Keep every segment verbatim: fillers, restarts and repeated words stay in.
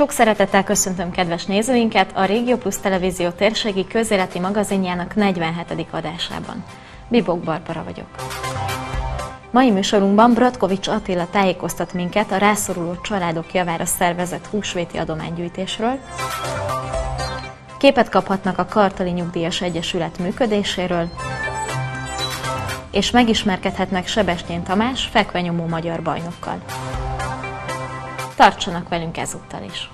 Sok szeretettel köszöntöm kedves nézőinket a Régió Plusz Televízió térségi közéleti magazinjának negyvenhetedik adásában. Bibok Barbara vagyok. Mai műsorunkban Bratkovics Attila tájékoztat minket a Rászoruló Családok Javára szervezett húsvéti adománygyűjtésről. Képet kaphatnak a Kartali Nyugdíjas Egyesület működéséről, és megismerkedhetnek Sebestyén Tamás fekvenyomó magyar bajnokkal. Tartsanak velünk ezúttal is!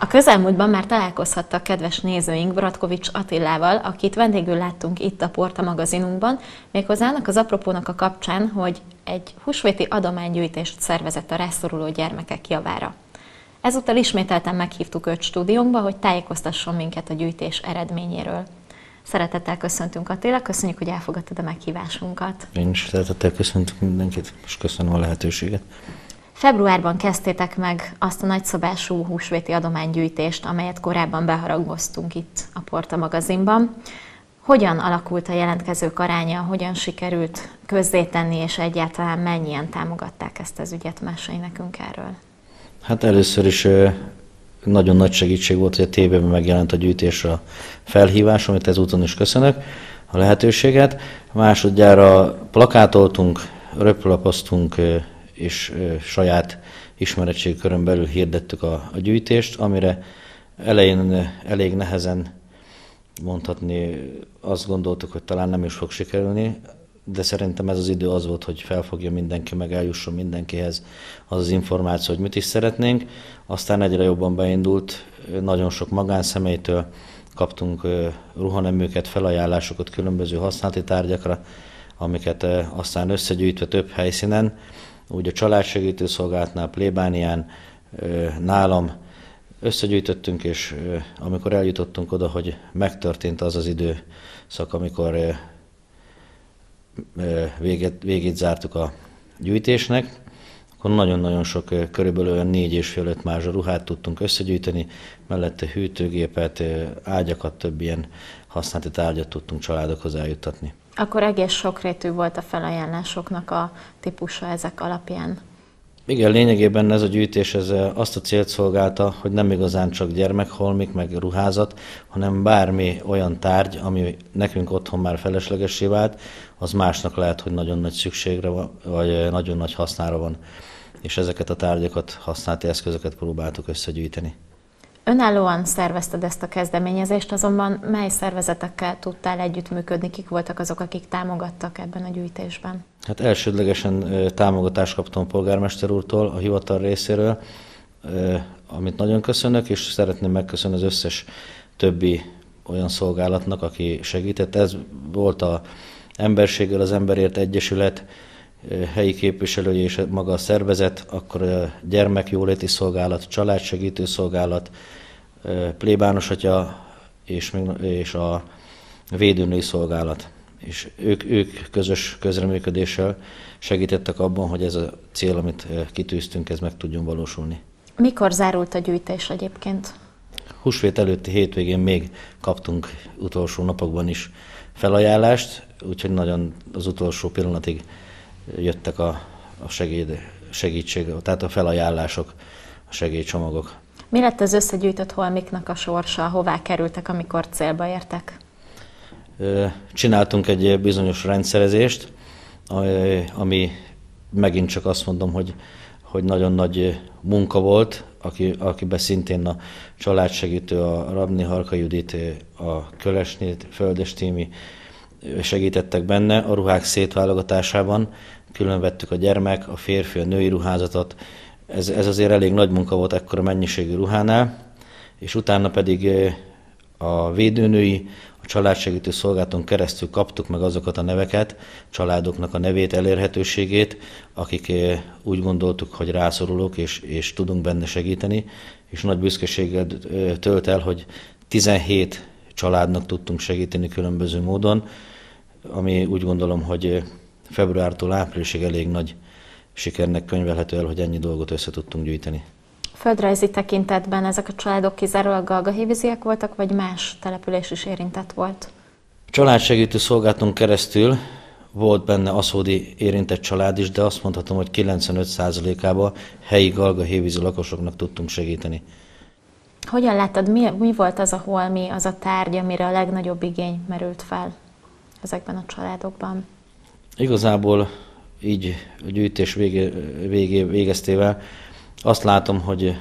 A közelmúltban már találkozhattak kedves nézőink Bratkovics Attilával, akit vendégül láttunk itt a Porta magazinunkban, méghozzá annak az apropónak a kapcsán, hogy egy húsvéti adománygyűjtést szervezett a rászoruló gyermekek javára. Ezúttal ismételten meghívtuk őt stúdiónkba, hogy tájékoztasson minket a gyűjtés eredményéről. Szeretettel köszöntünk Attila, köszönjük, hogy elfogadtad a meghívásunkat. Én is szeretettel köszöntök mindenkit, és köszönöm a lehetőséget. Februárban kezdtétek meg azt a nagyszabású húsvéti adománygyűjtést, amelyet korábban beharangoztunk itt a Porta magazinban. Hogyan alakult a jelentkezők aránya, hogyan sikerült közzétenni, és egyáltalán mennyien támogatták ezt az ügyet? Mesélj nekünk erről. Hát először is nagyon nagy segítség volt, hogy a tévében megjelent a gyűjtésre a felhívás, amit ezúton is köszönök a lehetőséget. Másodjára plakátoltunk, röplapoztunk, és saját ismeretségkörön belül hirdettük a, a gyűjtést, amire elején elég nehezen mondhatni, azt gondoltuk, hogy talán nem is fog sikerülni, de szerintem ez az idő az volt, hogy felfogja mindenki, meg eljusson mindenkihez az az információ, hogy mit is szeretnénk. Aztán egyre jobban beindult, nagyon sok magánszemélytől kaptunk ruhaneműket, felajánlásokat különböző használati tárgyakra, amiket aztán összegyűjtve több helyszínen, úgy a családsegítő szolgálatnál, plébánián, nálam összegyűjtöttünk, és amikor eljutottunk oda, hogy megtörtént az az időszak, amikor véget, végét zártuk a gyűjtésnek, akkor nagyon-nagyon sok, körülbelül olyan négy és fél öt mázsa ruhát tudtunk összegyűjteni, mellette hűtőgépet, ágyakat, több ilyen használati tárgyat tudtunk családokhoz eljuttatni. Akkor egész sokrétű volt a felajánlásoknak a típusa ezek alapján. Igen, lényegében ez a gyűjtés ez azt a célt szolgálta, hogy nem igazán csak gyermekholmik, meg ruházat, hanem bármi olyan tárgy, ami nekünk otthon már feleslegessé vált, az másnak lehet, hogy nagyon nagy szükségre van, vagy nagyon nagy hasznára van. És ezeket a tárgyakat, használati eszközöket próbáltuk összegyűjteni. Önállóan szervezted ezt a kezdeményezést, azonban mely szervezetekkel tudtál együttműködni, kik voltak azok, akik támogattak ebben a gyűjtésben? Hát elsődlegesen támogatást kaptam a polgármester úrtól, a hivatal részéről, amit nagyon köszönök, és szeretném megköszönni az összes többi olyan szolgálatnak, aki segített. Ez volt az Emberséggel, az Emberért Egyesület helyi képviselője és maga a szervezet, akkor a gyermekjóléti szolgálat, családsegítő szolgálat, plébános atya és, és a védőnői szolgálat. És ők, ők közös közreműködéssel segítettek abban, hogy ez a cél, amit kitűztünk, ez meg tudjon valósulni. Mikor zárult a gyűjtés egyébként? Húsvét előtti hétvégén még kaptunk utolsó napokban is felajánlást, úgyhogy nagyon az utolsó pillanatig jöttek a, a segéd, segítség, tehát a felajánlások, a segélycsomagok. Mi lett az összegyűjtött holmiknak a sorsa? Hová kerültek, amikor célba értek? Csináltunk egy bizonyos rendszerezést, ami megint csak azt mondom, hogy, hogy nagyon nagy munka volt, aki, akiben szintén a családsegítő, a Rabni Harka Judit, a Kölcsény, Földes Tími segítettek benne a ruhák szétválogatásában, külön vettük a gyermek, a férfi, a női ruházatot. Ez, ez azért elég nagy munka volt ekkora mennyiségű ruhánál, és utána pedig a védőnői, a családsegítő szolgálaton keresztül kaptuk meg azokat a neveket, családoknak a nevét, elérhetőségét, akik úgy gondoltuk, hogy rászorulók, és, és tudunk benne segíteni, és nagy büszkeséggel tölt el, hogy tizenhét családnak tudtunk segíteni különböző módon, ami úgy gondolom, hogy februártól áprilisig elég nagy sikernek könyvelhető el, hogy ennyi dolgot össze tudtunk gyűjteni. Földrajzi tekintetben ezek a családok kizárólag galgahévíziek voltak, vagy más település is érintett volt? Családsegítő szolgálaton keresztül Volt benne aszódi érintett család is, de azt mondhatom, hogy kilencvenöt százalékában helyi galgahévízi lakosoknak tudtunk segíteni. Hogyan láttad, mi, mi volt az a holmi, az a tárgy, amire a legnagyobb igény merült fel ezekben a családokban? Igazából így a gyűjtés vége, vége, végeztével azt látom, hogy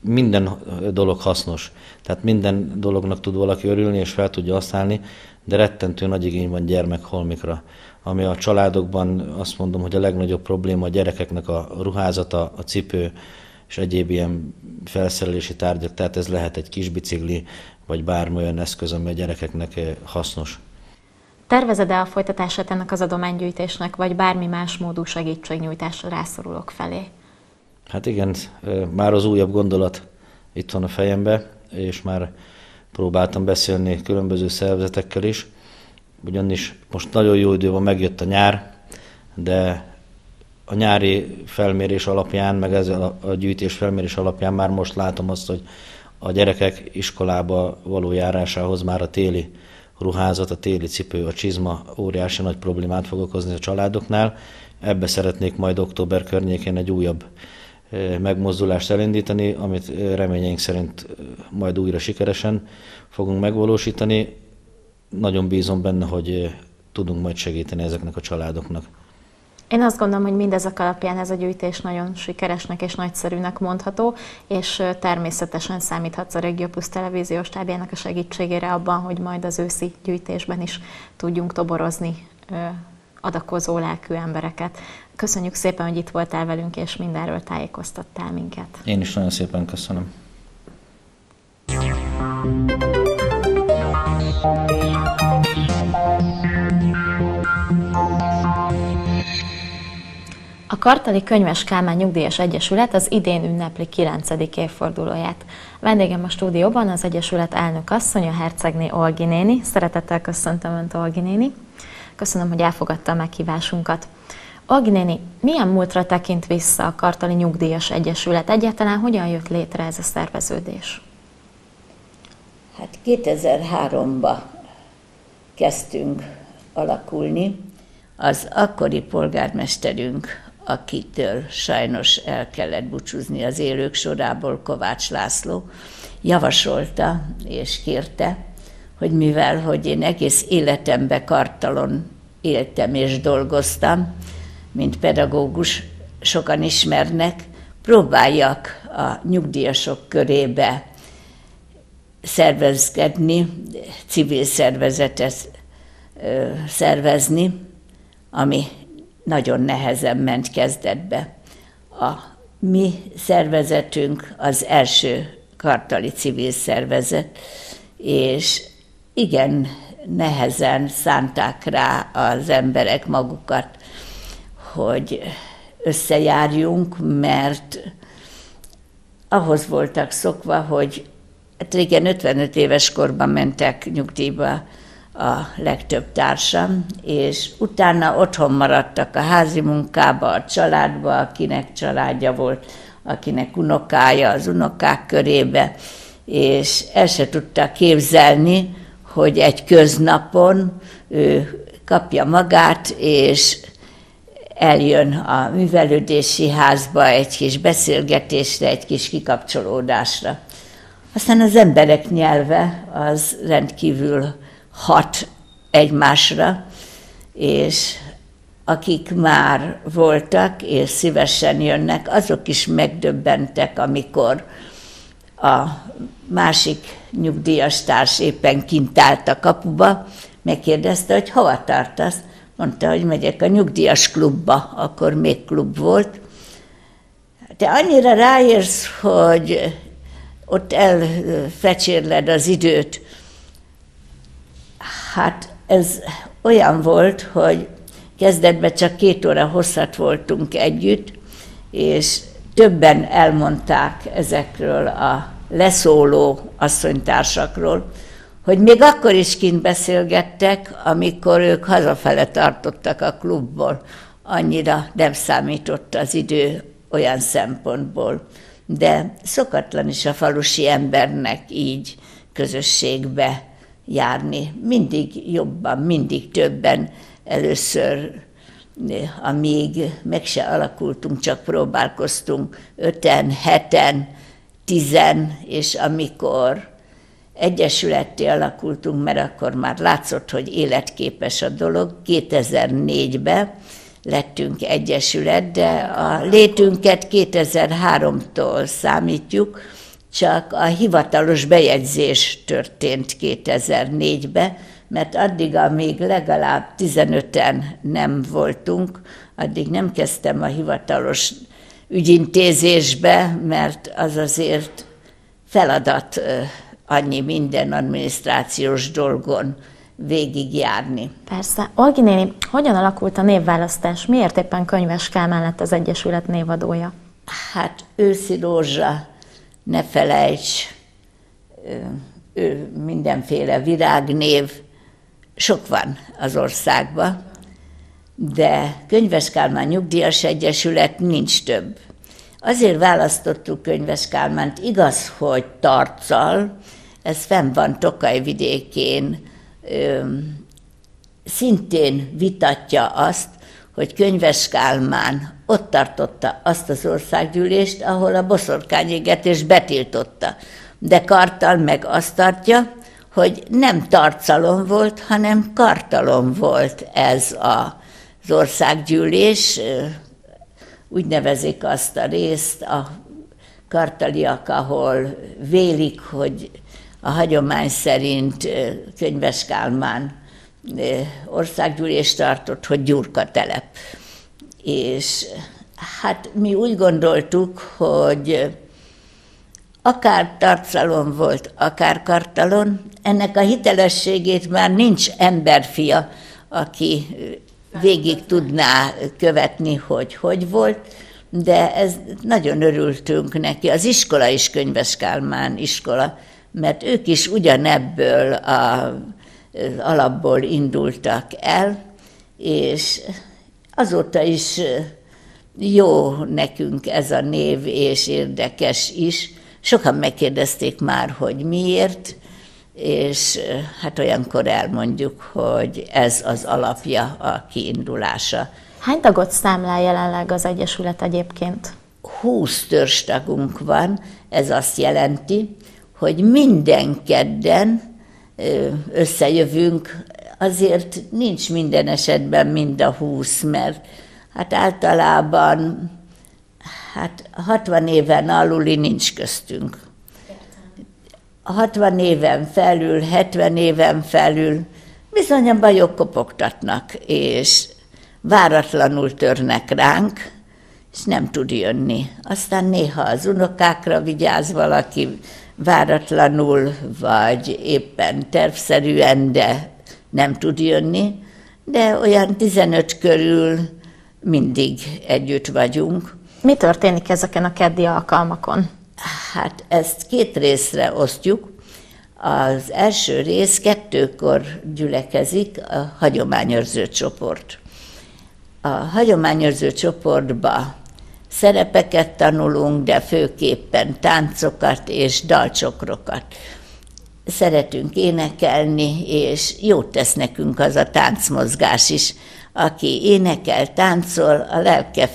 minden dolog hasznos. Tehát minden dolognak tud valaki örülni és fel tudja használni, de rettentő nagy igény van gyermekholmikra, ami a családokban azt mondom, hogy a legnagyobb probléma a gyerekeknek a ruházata, a cipő és egyéb ilyen felszerelési tárgyak, tehát ez lehet egy kis bicikli, vagy bármi olyan eszköz, ami a gyerekeknek hasznos. Tervezed-e a folytatását ennek az adománygyűjtésnek, vagy bármi más módú segítségnyújtásra rászorulók felé? Hát igen, már az újabb gondolat itt van a fejembe, és már próbáltam beszélni különböző szervezetekkel is, ugyanis most nagyon jó idő van, megjött a nyár, de a nyári felmérés alapján, meg ezzel a gyűjtés felmérés alapján már most látom azt, hogy a gyerekek iskolába való járásához már a téli ruházat, a téli cipő, a csizma óriási nagy problémát fog okozni a családoknál. Ebbe szeretnék majd október környékén egy újabb megmozdulást elindítani, amit reményeink szerint majd újra sikeresen fogunk megvalósítani. Nagyon bízom benne, hogy tudunk majd segíteni ezeknek a családoknak. Én azt gondolom, hogy mindezek alapján ez a gyűjtés nagyon sikeresnek és nagyszerűnek mondható, és természetesen számíthatsz a Régió Plusz Televízió stábjának a segítségére abban, hogy majd az őszi gyűjtésben is tudjunk toborozni adakozó lelkű embereket. Köszönjük szépen, hogy itt voltál velünk, és mindenről tájékoztattál minket. Én is nagyon szépen köszönöm. A Kartali Könyves Kálmán Nyugdíjas Egyesület az idén ünnepli kilencedik évfordulóját. Vendégem a stúdióban az Egyesület elnök asszonya, Herczegné Olgi néni. Szeretettel köszöntöm Önt, Olgi néni. Köszönöm, hogy elfogadta a meghívásunkat. Olgi néni, milyen múltra tekint vissza a Kartali Nyugdíjas Egyesület? Egyáltalán hogyan jött létre ez a szerveződés? Hát kétezer-háromba kezdtünk alakulni. Az akkori polgármesterünk, akitől sajnos el kellett búcsúzni az élők sorából, Kovács László, javasolta és kérte, hogy mivel, hogy én egész életemben Kartalon éltem és dolgoztam, mint pedagógus, sokan ismernek, próbáljak a nyugdíjasok körébe szervezkedni, civil szervezetet szervezni, ami nagyon nehezen ment kezdetbe. A mi szervezetünk az első kartali civil szervezet, és igen, nehezen szánták rá az emberek magukat, hogy összejárjunk, mert ahhoz voltak szokva, hogy hát régen ötvenöt éves korban mentek nyugdíjba a legtöbb társam, és utána otthon maradtak a házi munkába, a családba, akinek családja volt, akinek unokája, az unokák körébe, és el se tudta képzelni, hogy egy köznapon ő kapja magát, és eljön a művelődési házba egy kis beszélgetésre, egy kis kikapcsolódásra. Aztán az emberek nyelve az rendkívül hat egymásra, és akik már voltak és szívesen jönnek, azok is megdöbbentek, amikor a másik nyugdíjas társ éppen kint állt a kapuba, megkérdezte, hogy hova tartasz? Mondta, hogy megyek a nyugdíjas klubba, akkor még klub volt. Te annyira ráérsz, hogy ott elfecsérled az időt. Hát ez olyan volt, hogy kezdetben csak két óra hosszat voltunk együtt, és többen elmondták ezekről a leszóló asszonytársakról, hogy még akkor is kint beszélgettek, amikor ők hazafele tartottak a klubból. Annyira nem számított az idő olyan szempontból. De szokatlan is a falusi embernek így közösségbe járni. Mindig jobban, mindig többen Először, amíg meg se alakultunk, csak próbálkoztunk öten, heten, tizen, és amikor egyesületté alakultunk, mert akkor már látszott, hogy életképes a dolog, kétezer-négyben lettünk egyesület, de a létünket kétezer-háromtól számítjuk, csak a hivatalos bejegyzés történt kétezer-négyben, mert addig, amíg legalább tizenöten nem voltunk, addig nem kezdtem a hivatalos ügyintézésbe, mert az azért feladat annyi minden adminisztrációs dolgon végigjárni. Persze. Olgi néni, hogyan alakult a névválasztás? Miért éppen Könyves Kálmán lett az egyesület névadója? Hát Őszi Rózsa, ne felejts, ő mindenféle virágnév, sok van az országban, de Könyves Kálmán Nyugdíjas Egyesület nincs több. Azért választottuk Könyves Kálmánt, igaz, hogy Tarccal, ez fenn van Tokaj vidékén, szintén vitatja azt, hogy Könyves Kálmán ott tartotta azt az országgyűlést, ahol a boszorkányégetést betiltotta. De Kartal meg azt tartja, hogy nem Tarcalon volt, hanem Kartalon volt ez az országgyűlés, úgy nevezik azt a részt, a kartaliak, ahol vélik, hogy a hagyomány szerint Könyves Kálmán országgyűlést tartott, hogy Gyurka telep. És hát mi úgy gondoltuk, hogy akár Tarcalon volt, akár Kartalon, ennek a hitelességét már nincs emberfia, aki végig tudná követni, hogy hogy volt, de ez, nagyon örültünk neki. Az iskola is Könyves Kálmán iskola, mert ők is ugyanebből a, az alapból indultak el, és azóta is jó nekünk ez a név, és érdekes is. Sokan megkérdezték már, hogy miért, és hát olyankor elmondjuk, hogy ez az alapja, a kiindulása. Hány tagot számlál jelenleg az egyesület egyébként? húsz törzstagunk van, ez azt jelenti, hogy minden kedden összejövünk, azért nincs minden esetben mind a húsz, mert hát általában hát hatvan éven aluli nincs köztünk. hatvan éven felül, hetven éven felül bizony a bajok kopogtatnak, és váratlanul törnek ránk, és nem tud jönni. Aztán néha az unokákra vigyáz valaki váratlanul, vagy éppen tervszerűen, de nem tud jönni, de olyan tizenöt körül mindig együtt vagyunk. Mi történik ezeken a keddi alkalmakon? Hát ezt két részre osztjuk. Az első rész kettőkor gyülekezik a hagyományőrző csoport. A hagyományőrző csoportba szerepeket tanulunk, de főképpen táncokat és dalcsokrokat. Szeretünk énekelni, és jót tesz nekünk az a táncmozgás is. Aki énekel, táncol, a lelke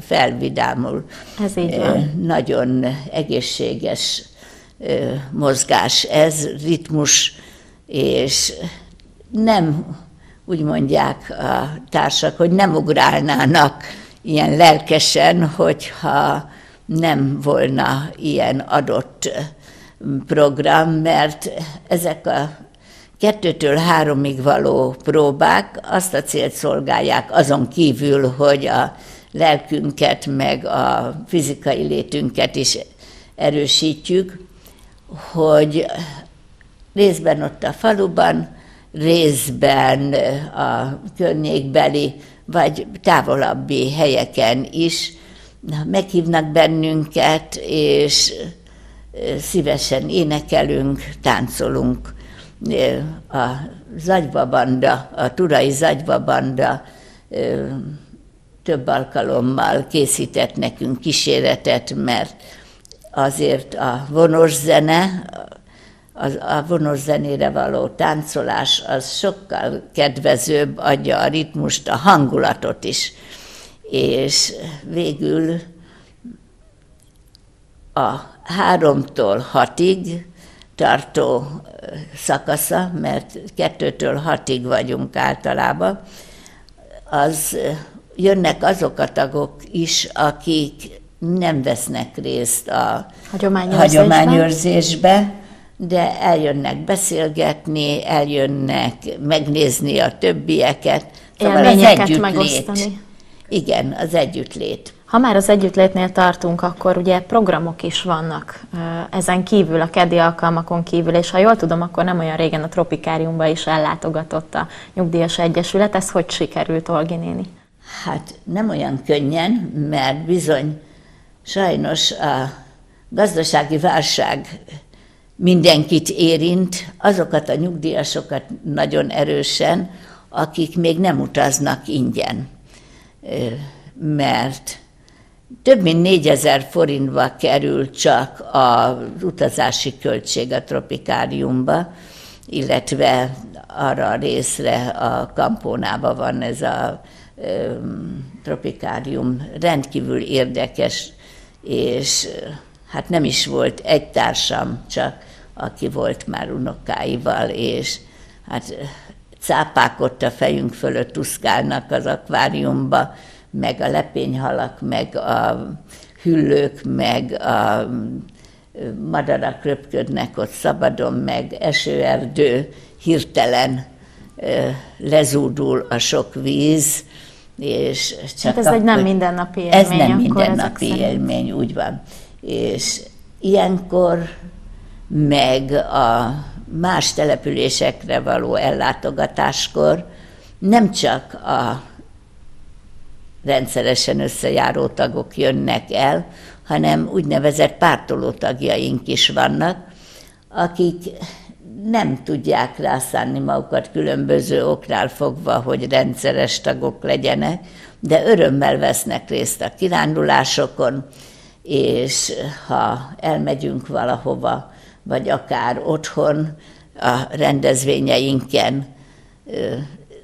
felvidámul. Ez így van. Nagyon egészséges mozgás ez, ritmus, és nem úgy mondják a társak, hogy nem ugrálnának ilyen lelkesen, hogyha nem volna ilyen adott program, mert ezek a kettőtől háromig való próbák azt a célt szolgálják, azon kívül, hogy a lelkünket meg a fizikai létünket is erősítjük, hogy részben ott a faluban, részben a környékbeli vagy távolabbi helyeken is meghívnak bennünket, és szívesen énekelünk, táncolunk. A Zagyvabanda, a Turai Zagyvabanda több alkalommal készített nekünk kíséretet, mert azért a vonos zene az, a vonos zenére való táncolás az sokkal kedvezőbb, adja a ritmust, a hangulatot is. És végül a háromtól hatig tartó szakasza, mert kettőtől hatig vagyunk általában, az jönnek azok a tagok is, akik nem vesznek részt a hagyományőrzésbe, hagyományőrzésbe de eljönnek beszélgetni, eljönnek megnézni a többieket. Élményeket szóval megosztani. Igen, az együttlét. Ha már az együttlétnél tartunk, akkor ugye programok is vannak ezen kívül, a keddi alkalmakon kívül, és ha jól tudom, akkor nem olyan régen a Tropikáriumba is ellátogatott a Nyugdíjas Egyesület. Ez hogy sikerült, Olgi néni? Hát nem olyan könnyen, mert bizony sajnos a gazdasági válság mindenkit érint, azokat a nyugdíjasokat nagyon erősen, akik még nem utaznak ingyen, mert több mint négyezer forintba kerül csak az utazási költség a Tropikáriumba, illetve arra a részre, a Kampónában van ez a ö, Tropikárium, rendkívül érdekes, és hát nem is volt egy társam csak, aki volt már unokáival, és hát cápák ott a fejünk fölött úszkálnak az akváriumba, meg a lepényhalak, meg a hüllők, meg a madarak röpködnek ott szabadon, meg esőerdő, hirtelen lezúdul a sok víz, és csak hát ez akkor, egy nem mindennapi élmény. Ez nem mindennapi élmény, úgy van. És ilyenkor meg a más településekre való ellátogatáskor nem csak a rendszeresen összejáró tagok jönnek el, hanem úgynevezett pártoló tagjaink is vannak, akik nem tudják rászánni magukat különböző oknál fogva, hogy rendszeres tagok legyenek, de örömmel vesznek részt a kirándulásokon, és ha elmegyünk valahova, vagy akár otthon a rendezvényeinken,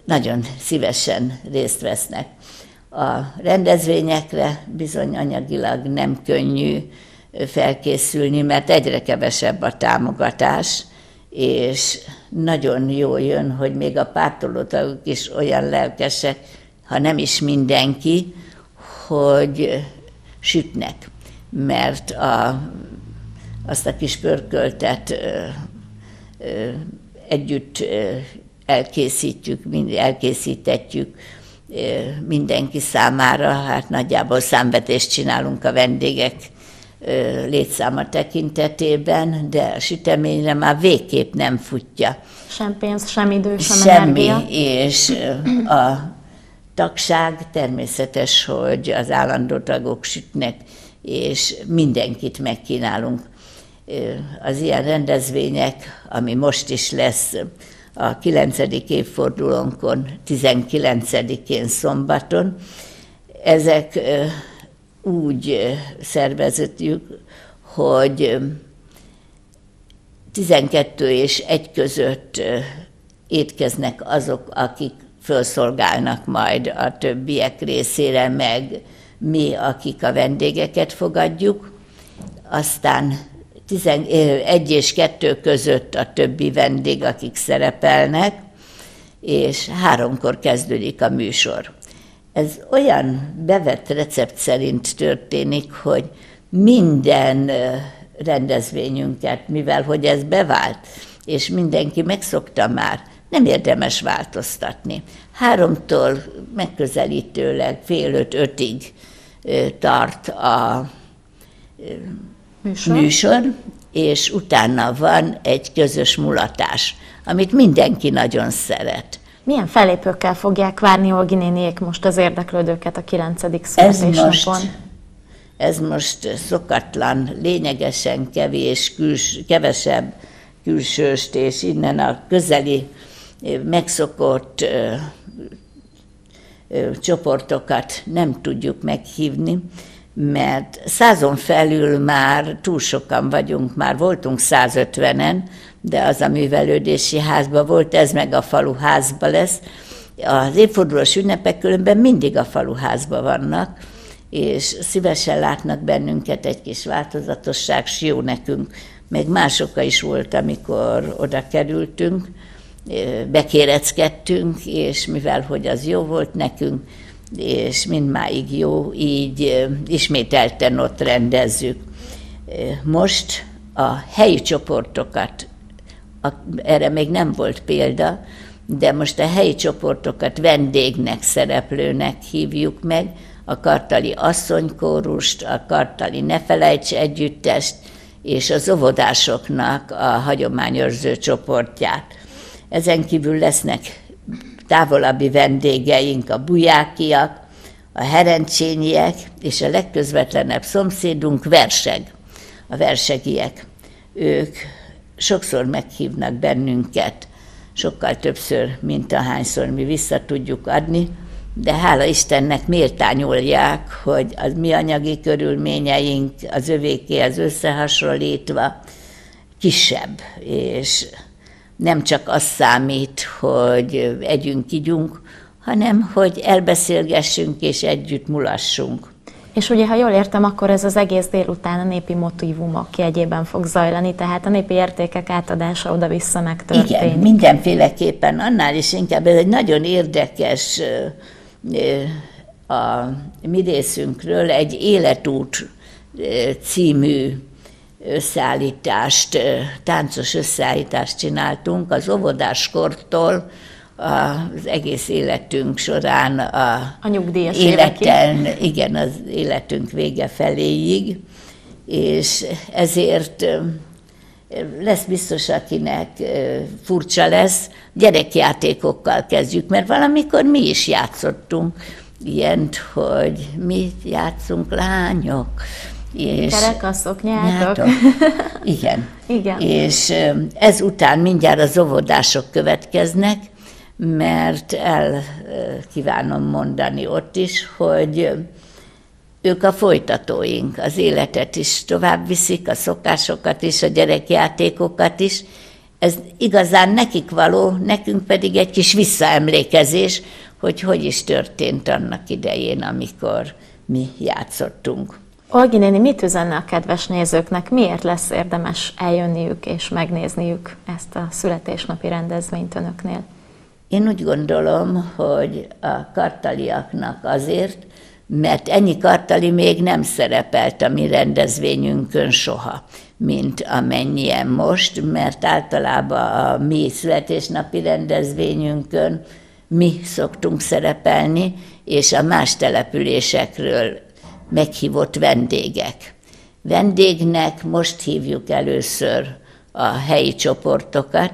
nagyon szívesen részt vesznek. A rendezvényekre bizony anyagilag nem könnyű felkészülni, mert egyre kevesebb a támogatás, és nagyon jól jön, hogy még a pártolótagok is olyan lelkesek, ha nem is mindenki, hogy sütnek, mert a, azt a kis pörköltet ö, ö, együtt ö, elkészítjük, mind, elkészítetjük, mindenki számára, hát nagyjából számvetést csinálunk a vendégek létszáma tekintetében, de a süteményre már végképp nem futja. Sem pénz, sem idő, sem semmi, energia. És a tagság természetes, hogy az állandó tagok sütnek, és mindenkit megkínálunk. Az ilyen rendezvények, ami most is lesz, a kilencedik évfordulónkon, tizenkilencedikén szombaton. Ezek úgy szervezetjük, hogy tizenkettő és egy között étkeznek azok, akik felszolgálnak majd a többiek részére, meg mi, akik a vendégeket fogadjuk. Aztán egy és kettő között a többi vendég, akik szerepelnek, és háromkor kezdődik a műsor. Ez olyan bevett recept szerint történik, hogy minden rendezvényünket, mivel hogy ez bevált, és mindenki megszokta már, nem érdemes változtatni. Háromtól megközelítőleg fél öt ötig tart a Műsor. műsor, és utána van egy közös mulatás, amit mindenki nagyon szeret. Milyen fellépőkkel fogják várni, Olgi néniék, most az érdeklődőket a kilencedik születésnapon? Ez most szokatlan, lényegesen kevés, küls, kevesebb külsőst, és innen a közeli megszokott ö, ö, csoportokat nem tudjuk meghívni, mert százon felül már túl sokan vagyunk, már voltunk százötvenen, de az a művelődési házban volt, ez meg a faluházban lesz. Az évfordulós ünnepek különben mindig a faluházban vannak, és szívesen látnak bennünket, egy kis változatosság, s jó nekünk. Meg másoka is volt, amikor oda kerültünk, bekéreckedtünk, és mivel hogy az jó volt nekünk, és mindmáig jó, így ismételten ott rendezzük. Most a helyi csoportokat, a, erre még nem volt példa, de most a helyi csoportokat vendégnek, szereplőnek hívjuk meg, a Kartali Asszonykórust, a Kartali Ne Felejts Együttest, és az óvodásoknak a hagyományőrző csoportját. Ezen kívül lesznek távolabbi vendégeink, a bujákiak, a herencsényiek, és a legközvetlenebb szomszédunk Herczeg, a hercsegiek. Ők sokszor meghívnak bennünket, sokkal többször, mint ahányszor mi vissza tudjuk adni, de hála Istennek méltányolják, hogy a mi anyagi körülményeink az övékéhez összehasonlítva kisebb, és nem csak az számít, hogy együnk, igyunk, hanem hogy elbeszélgessünk és együtt mulassunk. És ugye, ha jól értem, akkor ez az egész délután a népi motívumok jegyében fog zajlani, tehát a népi értékek átadása oda-vissza megtörténik. Igen, mindenféleképpen, annál is inkább. Ez egy nagyon érdekes a mi részünkről, egy életút című összeállítást, táncos összeállítást csináltunk az óvodáskortól az egész életünk során, a, a nyugdíjas életen, igen, az életünk vége feléig, és ezért lesz biztos, akinek furcsa lesz, gyerekjátékokkal kezdjük, mert valamikor mi is játszottunk ilyent, hogy mi játszunk, lányok, és kerekaszok, nyátok. Igen. Igen. És ezután mindjárt az óvodások következnek, mert el kívánom mondani ott is, hogy ők a folytatóink, az életet is tovább viszik, a szokásokat is, a gyerekjátékokat is. Ez igazán nekik való, nekünk pedig egy kis visszaemlékezés, hogy hogy is történt annak idején, amikor mi játszottunk. Olgi néni, mit üzenne a kedves nézőknek? Miért lesz érdemes eljönniük és megnézniük ezt a születésnapi rendezvényt önöknél? Én úgy gondolom, hogy a kartaliaknak azért, mert ennyi kartali még nem szerepelt a mi rendezvényünkön soha, mint amennyien most, mert általában a mi születésnapi rendezvényünkön mi szoktunk szerepelni, és a más településekről meghívott vendégek. Vendégnek most hívjuk először a helyi csoportokat,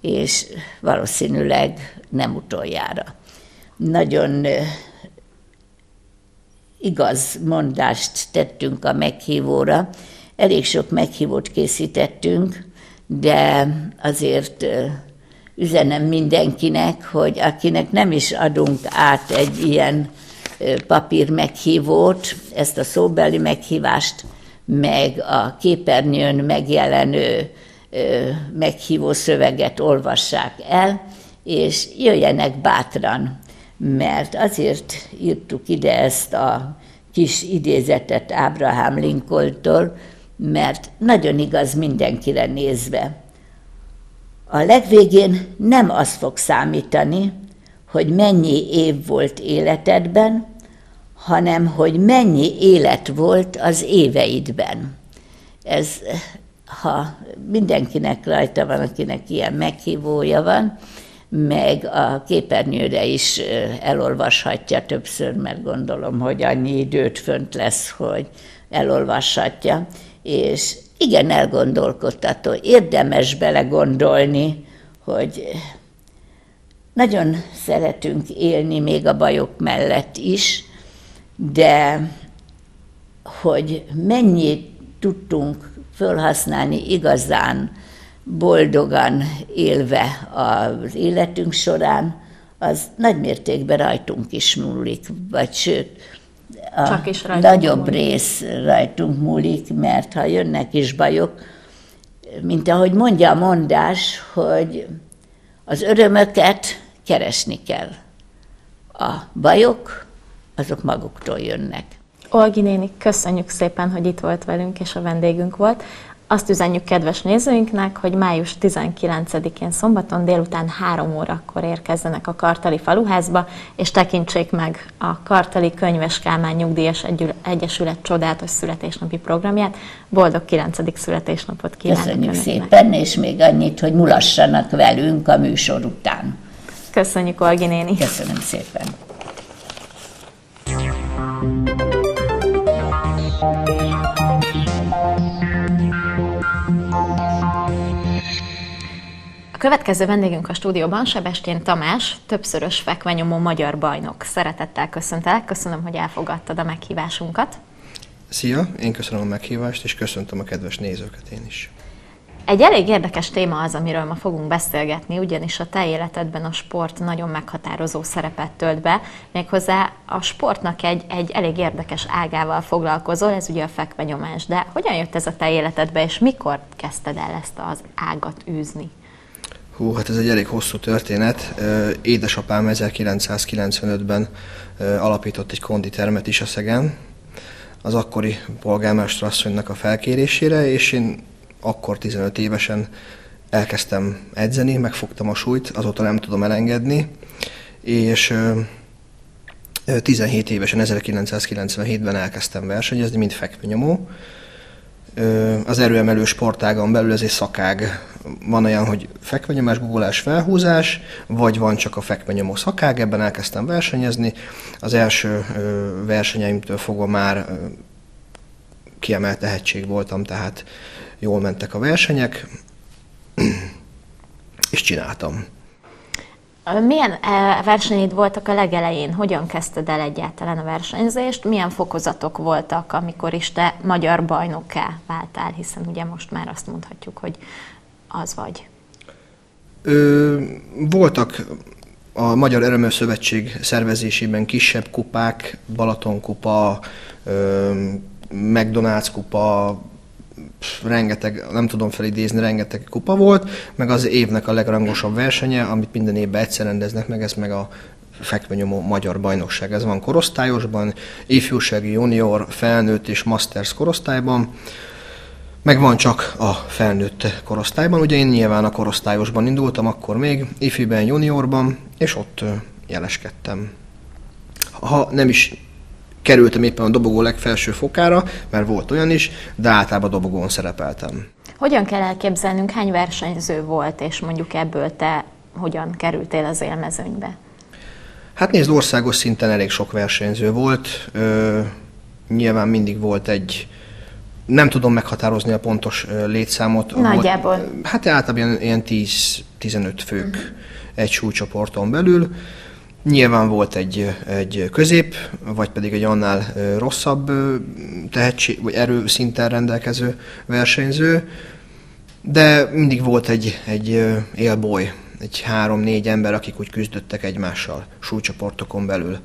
és valószínűleg nem utoljára. Nagyon igaz mondást tettünk a meghívóra, elég sok meghívót készítettünk, de azért üzenem mindenkinek, hogy akinek nem is adunk át egy ilyen papír meghívót, ezt a szóbeli meghívást, meg a képernyőn megjelenő meghívó szöveget olvassák el, és jöjjenek bátran, mert azért írtuk ide ezt a kis idézetet Abraham Lincolntól, mert nagyon igaz mindenkire nézve. A legvégén nem az fog számítani, hogy mennyi év volt életedben, hanem hogy mennyi élet volt az éveidben. Ez, ha mindenkinek rajta van, akinek ilyen meghívója van, meg a képernyőre is elolvashatja többször, mert gondolom, hogy annyi időt fönt lesz, hogy elolvashatja. És igen elgondolkodtató, érdemes belegondolni, hogy nagyon szeretünk élni még a bajok mellett is, de hogy mennyit tudtunk fölhasználni igazán, boldogan élve az életünk során, az nagy mértékben rajtunk is múlik, vagy sőt, a nagyobb múlik. rész rajtunk múlik, mert ha jönnek is bajok, mint ahogy mondja a mondás, hogy az örömöket keresni kell. A bajok, azok maguktól jönnek. Olgi néni, köszönjük szépen, hogy itt volt velünk és a vendégünk volt. Azt üzenjük kedves nézőinknek, hogy május tizenkilencedikén szombaton délután három órakor érkezzenek a Kartali faluházba, és tekintsék meg a Kartali Könyves Kálmán Nyugdíjas Egyesület csodálatos születésnapi programját. Boldog kilencedik születésnapot kívánok önöknek. Köszönjük szépen, és még annyit, hogy mulassanak velünk a műsor után. Köszönjük, Olgi néni. Köszönöm szépen. A következő vendégünk a stúdióban Sebestyén Tamás, többszörös fekvenyomó magyar bajnok. Szeretettel köszöntelek, köszönöm, hogy elfogadtad a meghívásunkat. Szia, én köszönöm a meghívást, és köszöntöm a kedves nézőket én is. Egy elég érdekes téma az, amiről ma fogunk beszélgetni, ugyanis a te életedben a sport nagyon meghatározó szerepet tölt be, méghozzá a sportnak egy, egy elég érdekes ágával foglalkozol, ez ugye a fekvenyomás, de hogyan jött ez a te életedbe, és mikor kezdted el ezt az ágat űzni? Hú, hát ez egy elég hosszú történet. Édesapám ezerkilencszázkilencvenötben alapított egy konditermet Iszaszegen, az akkori polgármester asszonynak a felkérésére, és én akkor tizenöt évesen elkezdtem edzeni, megfogtam a súlyt, azóta nem tudom elengedni, és tizenhét évesen, ezerkilencszázkilencvenhétben elkezdtem versenyezni, mint fekvenyomó. Az erőemelő sportágon belül ez egy szakág. Van olyan, hogy fekvenyomás, gugolás, felhúzás, vagy van csak a fekvenyomó szakág, ebben elkezdtem versenyezni. Az első versenyeimtől fogva már kiemelt tehetség voltam, tehát jól mentek a versenyek, és csináltam. Milyen versenyeid voltak a legelején? Hogyan kezdted el egyáltalán a versenyzést? Milyen fokozatok voltak, amikor is te magyar bajnokká váltál? Hiszen ugye most már azt mondhatjuk, hogy az vagy. Ö, voltak a Magyar Erőmű Szövetség szervezésében kisebb kupák, Balatonkupa, McDonald's kupa, rengeteg, nem tudom felidézni, rengeteg kupa volt, meg az évnek a legrangosabb versenye, amit minden évben egyszer rendeznek meg, ez meg a fekvenyomó magyar bajnokság. Ez van korosztályosban, ifjúsági, junior, felnőtt és masters korosztályban, meg van csak a felnőtt korosztályban. Ugye én nyilván a korosztályosban indultam akkor még, ifiben, juniorban, és ott jeleskedtem. Ha nem is kerültem éppen a dobogó legfelső fokára, mert volt olyan is, de általában dobogón szerepeltem. Hogyan kell elképzelnünk, hány versenyző volt, és mondjuk ebből te hogyan kerültél az élmezőnybe? Hát nézd, országos szinten elég sok versenyző volt. Ö, nyilván mindig volt egy, nem tudom meghatározni a pontos létszámot. Nagyjából. Volt, hát általában ilyen tíz-tizenöt fők uh-huh. egy súlycsoporton belül. Nyilván volt egy, egy közép, vagy pedig egy annál rosszabb tehetség, vagy erőszinten rendelkező versenyző, de mindig volt egy, egy élboly, egy három-négy ember, akik úgy küzdöttek egymással súlycsoportokon belül.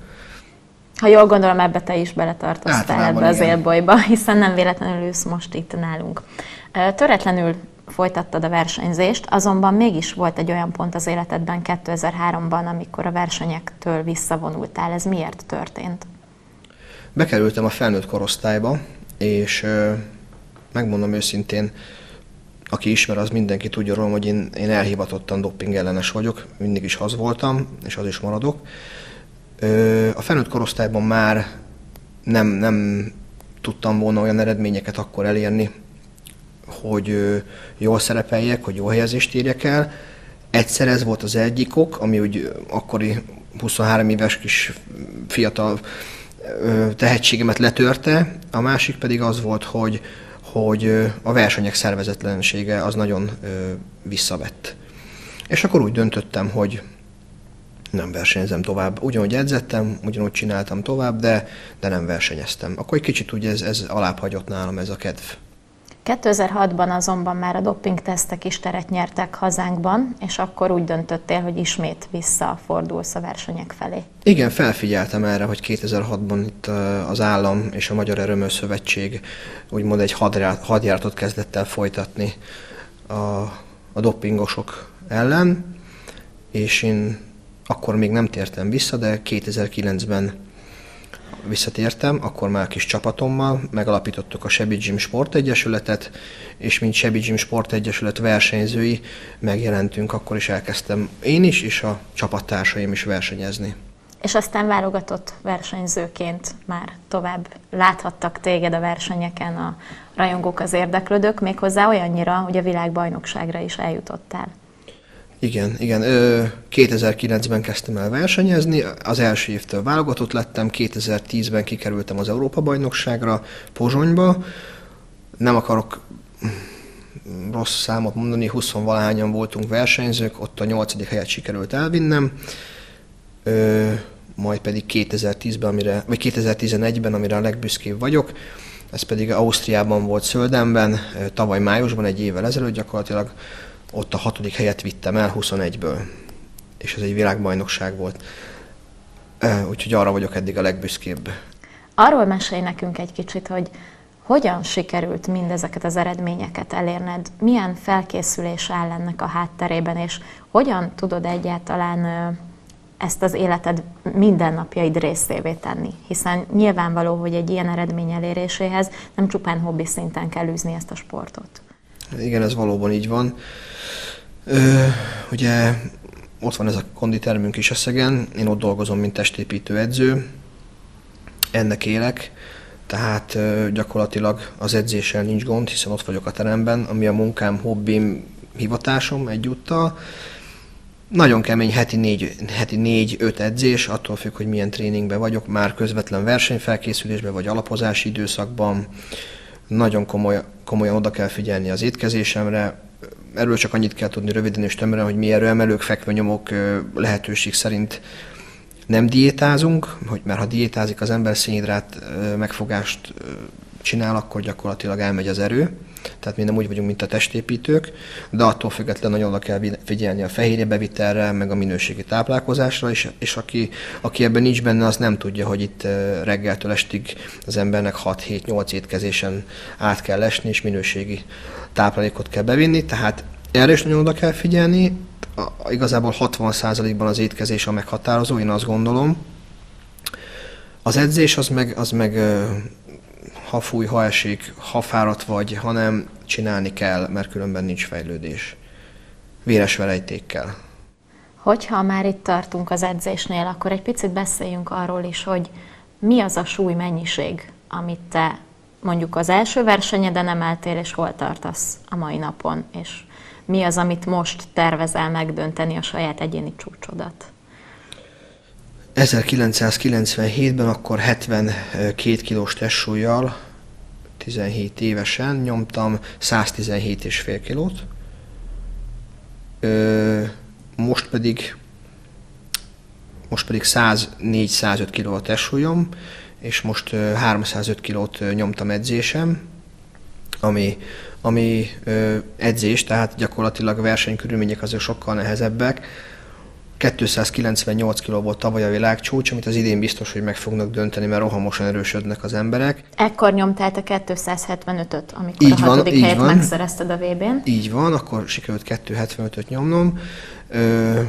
Ha jól gondolom, ebbe te is beletartoztál ebbe igen. az élbolyba, hiszen nem véletlenül ülsz most itt nálunk. Töretlenül folytattad a versenyzést, azonban mégis volt egy olyan pont az életedben kétezer-háromban, amikor a versenyektől visszavonultál. Ez miért történt? Bekerültem a felnőtt korosztályba, és megmondom őszintén, aki ismer, az mindenki tudja rólam, hogy én, én elhivatottan dopingellenes vagyok, mindig is az voltam, és az is maradok. A felnőtt korosztályban már nem, nem tudtam volna olyan eredményeket akkor elérni, hogy jól szerepeljek, hogy jó helyezést érjek el. Egyszer ez volt az egyik ok, ami úgy akkori huszonhárom éves kis fiatal tehetségemet letörte, a másik pedig az volt, hogy, hogy a versenyek szervezetlensége az nagyon visszavett. És akkor úgy döntöttem, hogy nem versenyzem tovább. Ugyanúgy edzettem, ugyanúgy csináltam tovább, de, de nem versenyeztem. Akkor egy kicsit ugye ez, ez alább hagyott nálam ez a kedv. kétezer-hatban azonban már a doppingtesztek is teret nyertek hazánkban, és akkor úgy döntöttél, hogy ismét visszafordulsz a versenyek felé. Igen, felfigyeltem erre, hogy kétezer-hatban itt az állam és a Magyar Erőmű Szövetség úgymond egy hadjáratot kezdett el folytatni a, a doppingosok ellen, és én akkor még nem tértem vissza, de kétezer-kilencben visszatértem, akkor már kis csapatommal megalapítottuk a Sebi Gym Sport Egyesületet, és mint Sebi Gym Sport Egyesület versenyzői megjelentünk, akkor is elkezdtem én is, és a csapattársaim is versenyezni. És aztán válogatott versenyzőként már tovább láthattak téged a versenyeken a rajongók, az érdeklődők, méghozzá olyannyira, hogy a világbajnokságra is eljutottál. Igen, igen. kétezer-kilencben kezdtem el versenyezni, az első évtől válogatott lettem, kétezer-tízben kikerültem az Európa-bajnokságra, Pozsonyba. Nem akarok rossz számot mondani, huszonvalahányan voltunk versenyzők, ott a nyolcadik helyet sikerült elvinnem, majd pedig kétezer-tízben, amire, vagy kétezer-tizenegyben, amire a legbüszkébb vagyok, ez pedig Ausztriában volt, Söldenben, tavaly májusban, egy évvel ezelőtt gyakorlatilag. Ott a hatodik helyet vittem el huszonegyből, és ez egy világbajnokság volt. Úgyhogy arra vagyok eddig a legbüszkébb. Arról mesélj nekünk egy kicsit, hogy hogyan sikerült mindezeket az eredményeket elérned, milyen felkészülés áll ennek a hátterében, és hogyan tudod egyáltalán ezt az életed mindennapjaid részévé tenni? Hiszen nyilvánvaló, hogy egy ilyen eredmény eléréséhez nem csupán hobbi szinten kell űzni ezt a sportot. Igen, ez valóban így van. Ö, ugye ott van ez a konditermünk Isasszegen, én ott dolgozom, mint testépítő edző, ennek élek, tehát ö, gyakorlatilag az edzéssel nincs gond, hiszen ott vagyok a teremben, ami a munkám, hobbim, hivatásom egyúttal. Nagyon kemény heti négy-öt edzés, attól függ, hogy milyen tréningben vagyok, már közvetlen versenyfelkészülésben vagy alapozási időszakban. Nagyon komoly, komolyan oda kell figyelni az étkezésemre. Erről csak annyit kell tudni röviden és tömören, hogy mi erőemelők, fekvőnyomók lehetőség szerint nem diétázunk, hogy, mert ha diétázik az ember, szénhidrát megfogást csinál, akkor gyakorlatilag elmegy az erő. Tehát mi nem úgy vagyunk, mint a testépítők, de attól függetlenül nagyon oda kell figyelni a fehérje bevitelre, meg a minőségi táplálkozásra, és, és aki, aki ebben nincs benne, az nem tudja, hogy itt reggeltől estig az embernek hat-hét-nyolc étkezésen át kell esni, és minőségi táplálékot kell bevinni, tehát erre is nagyon oda kell figyelni. A, igazából hatvan százalékban az étkezés a meghatározó, én azt gondolom. Az edzés az meg, az meg ha fúj, ha esik, ha fáradt vagy, hanem csinálni kell, mert különben nincs fejlődés. Véres verejtékkel. Hogyha már itt tartunk az edzésnél, akkor egy picit beszéljünk arról is, hogy mi az a súly mennyiség, amit te mondjuk az első versenyeden emeltél, és hol tartasz a mai napon, és mi az, amit most tervezel megdönteni a saját egyéni csúcsodat? ezerkilencszázkilencvenhétben akkor hetvenkét kilós testsúlyjal, tizenhét évesen nyomtam száztizenhét egész öt kilót. Ö, most pedig most pedig száznégy-százöt kiló a testsúlyom, és most háromszázöt kilót nyomtam edzésem, ami, ami ö, edzés, tehát gyakorlatilag versenykörülmények azért sokkal nehezebbek. kétszázkilencvennyolc kiló volt tavaly a világcsúcs, amit az idén biztos, hogy meg fognak dönteni, mert rohamosan erősödnek az emberek. Ekkor nyomtál te kétszázhetvenötöt, amikor így a hatodik van, helyet van. Megszerezted a vébén. Így van, akkor sikerült kétszázhetvenötöt nyomnom. Ö,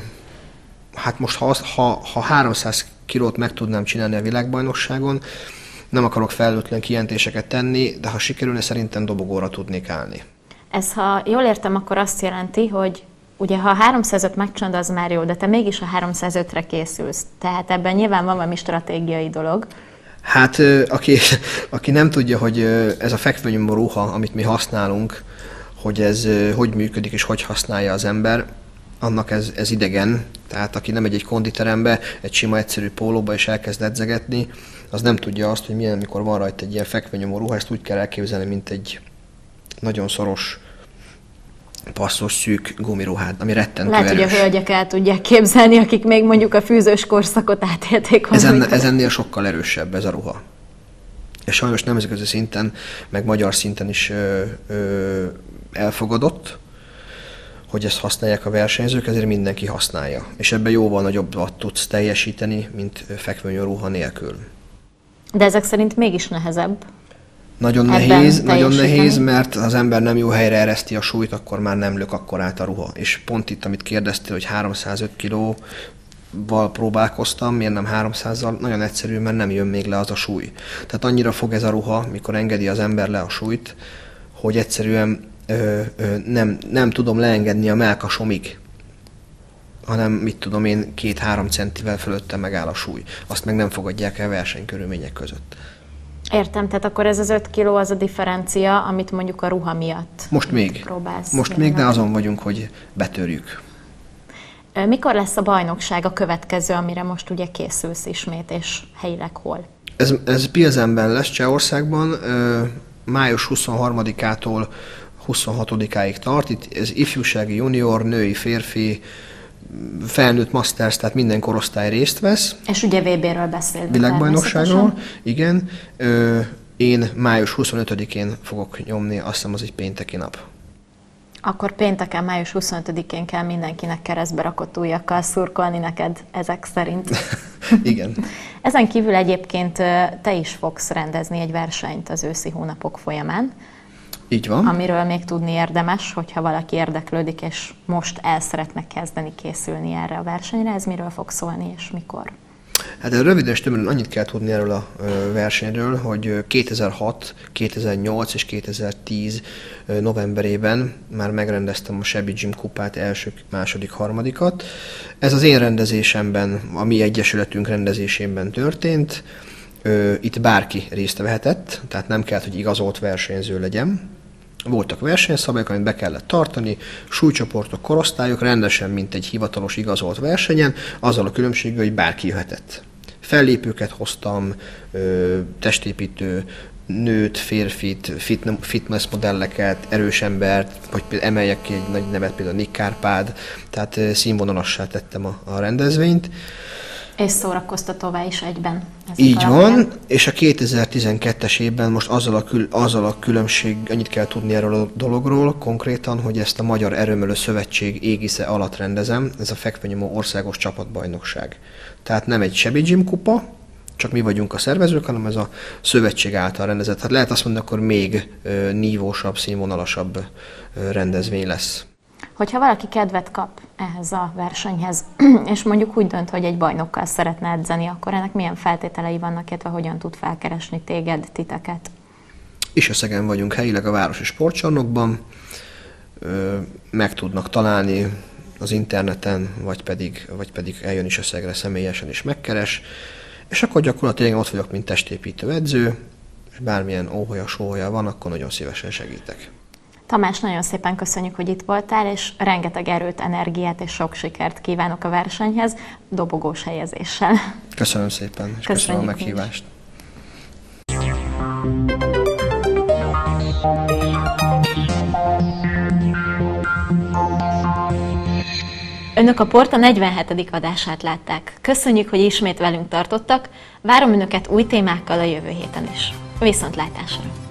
hát most, ha, ha, ha háromszáz kilót meg tudnám csinálni a világbajnokságon, nem akarok felelőtlen kijelentéseket tenni, de ha sikerülne, szerintem dobogóra tudnék állni. Ez, ha jól értem, akkor azt jelenti, hogy ugye, ha a háromszázöt megcsinálod, az már jó, de te mégis a háromszázötre készülsz. Tehát ebben nyilván van valami stratégiai dolog. Hát, aki, aki nem tudja, hogy ez a fekvőnyomó ruha, amit mi használunk, hogy ez hogy működik és hogy használja az ember, annak ez, ez idegen. Tehát aki nem megy egy konditerembe, egy sima egyszerű pólóba és elkezd edzegetni, az nem tudja azt, hogy milyen, mikor van rajta egy ilyen fekvőnyomó ruha, ezt úgy kell elképzelni, mint egy nagyon szoros, passzos, szűk gumiruhát, ami rettentő erős. Lehet, hogy a hölgyek el tudják képzelni, akik még mondjuk a fűzős korszakot átélték. Ez ennél sokkal erősebb ez a ruha. és sajnos nemzetközi szinten, meg magyar szinten is ö, ö, elfogadott, hogy ezt használják a versenyzők, ezért mindenki használja. És ebben jóval nagyobbat tudsz teljesíteni, mint fekvőnyoruha nélkül. De ezek szerint mégis nehezebb? Nagyon nehéz, nagyon nehéz, mert az ember nem jó helyre ereszti a súlyt, akkor már nem lök akkor át a ruha. És pont itt, amit kérdeztél, hogy háromszázöt kilóval próbálkoztam, miért nem háromszázzal? Nagyon egyszerű, mert nem jön még le az a súly. Tehát annyira fog ez a ruha, mikor engedi az ember le a súlyt, hogy egyszerűen ö, ö, nem, nem tudom leengedni a mellkasomig, hanem mit tudom én, két-három centivel fölötte megáll a súly. Azt meg nem fogadják el versenykörülmények között. Értem, tehát akkor ez az öt kiló az a differencia, amit mondjuk a ruha miatt most még próbálsz. Most még, de azon vagyunk, hogy betörjük. Mikor lesz a bajnokság a következő, amire most ugye készülsz ismét, és helyileg hol? Ez, ez Pilzenben lesz, Csehországban, május huszonharmadikától huszonhatodikáig tart. Itt ez ifjúsági, junior, női, férfi, felnőtt masters, tehát minden korosztály részt vesz. És ugye vé béről beszéltünk. Világbajnokságról, igen. Ö, én május huszonötödikén fogok nyomni, azt hiszem az egy pénteki nap. Akkor pénteken, május huszonötödikén kell mindenkinek keresztbe rakott ujjakkal szurkolni neked ezek szerint. Igen. Ezen kívül egyébként te is fogsz rendezni egy versenyt az őszi hónapok folyamán. Így van. Amiről még tudni érdemes, hogyha valaki érdeklődik, és most el szeretne kezdeni készülni erre a versenyre. Ez miről fog szólni, és mikor? Hát röviden és tömören annyit kell tudni erről a versenyről, hogy kétezer-hat, kétezer-nyolc és kétezer-tíz novemberében már megrendeztem a Sebi Gym kupát, első, második, harmadikat. Ez az én rendezésemben, a mi egyesületünk rendezésében történt. Itt bárki részt vehetett, tehát nem kellett, hogy igazolt versenyző legyen. Voltak versenyszabályok, amit be kellett tartani, súlycsoportok, korosztályok, rendesen, mint egy hivatalos igazolt versenyen, azzal a különbséggel, hogy bárki jöhetett. Fellépőket hoztam, testépítő, nőt, férfit, fitness modelleket, erős embert, vagy emeljek ki egy nagy nevet, például Nikkárpád, tehát színvonalassá tettem a, a rendezvényt. És szórakoztatóvá is egyben. Így alapján. Van, és a kétezer-tizenkettes évben most azzal a, kül, azzal a különbség, annyit kell tudni erről a dologról konkrétan, hogy ezt a Magyar Erőmű Szövetség égisze alatt rendezem, ez a fekvőnyomó országos csapatbajnokság. Tehát nem egy Sebi Gym kupa, csak mi vagyunk a szervezők, hanem ez a szövetség által rendezett. Hát lehet azt mondani, akkor még ö, nívósabb, színvonalasabb ö, rendezvény lesz. Hogyha valaki kedvet kap ehhez a versenyhez, és mondjuk úgy dönt, hogy egy bajnokkal szeretne edzeni, akkor ennek milyen feltételei vannak, illetve hogyan tud felkeresni téged, titeket? Iszaszegen vagyunk helyileg a városi sportcsarnokban, meg tudnak találni az interneten, vagy pedig, vagy pedig eljön Iszaszegre személyesen is megkeres, és akkor gyakorlatilag ott vagyok, mint testépítő edző, és bármilyen óhaja, sóhaja van, akkor nagyon szívesen segítek. Tamás, nagyon szépen köszönjük, hogy itt voltál, és rengeteg erőt, energiát és sok sikert kívánok a versenyhez, dobogós helyezéssel. Köszönöm szépen, és köszönöm a meghívást. Önök a Porta negyvenhetedik adását látták. Köszönjük, hogy ismét velünk tartottak. Várom Önöket új témákkal a jövő héten is. Viszontlátásra!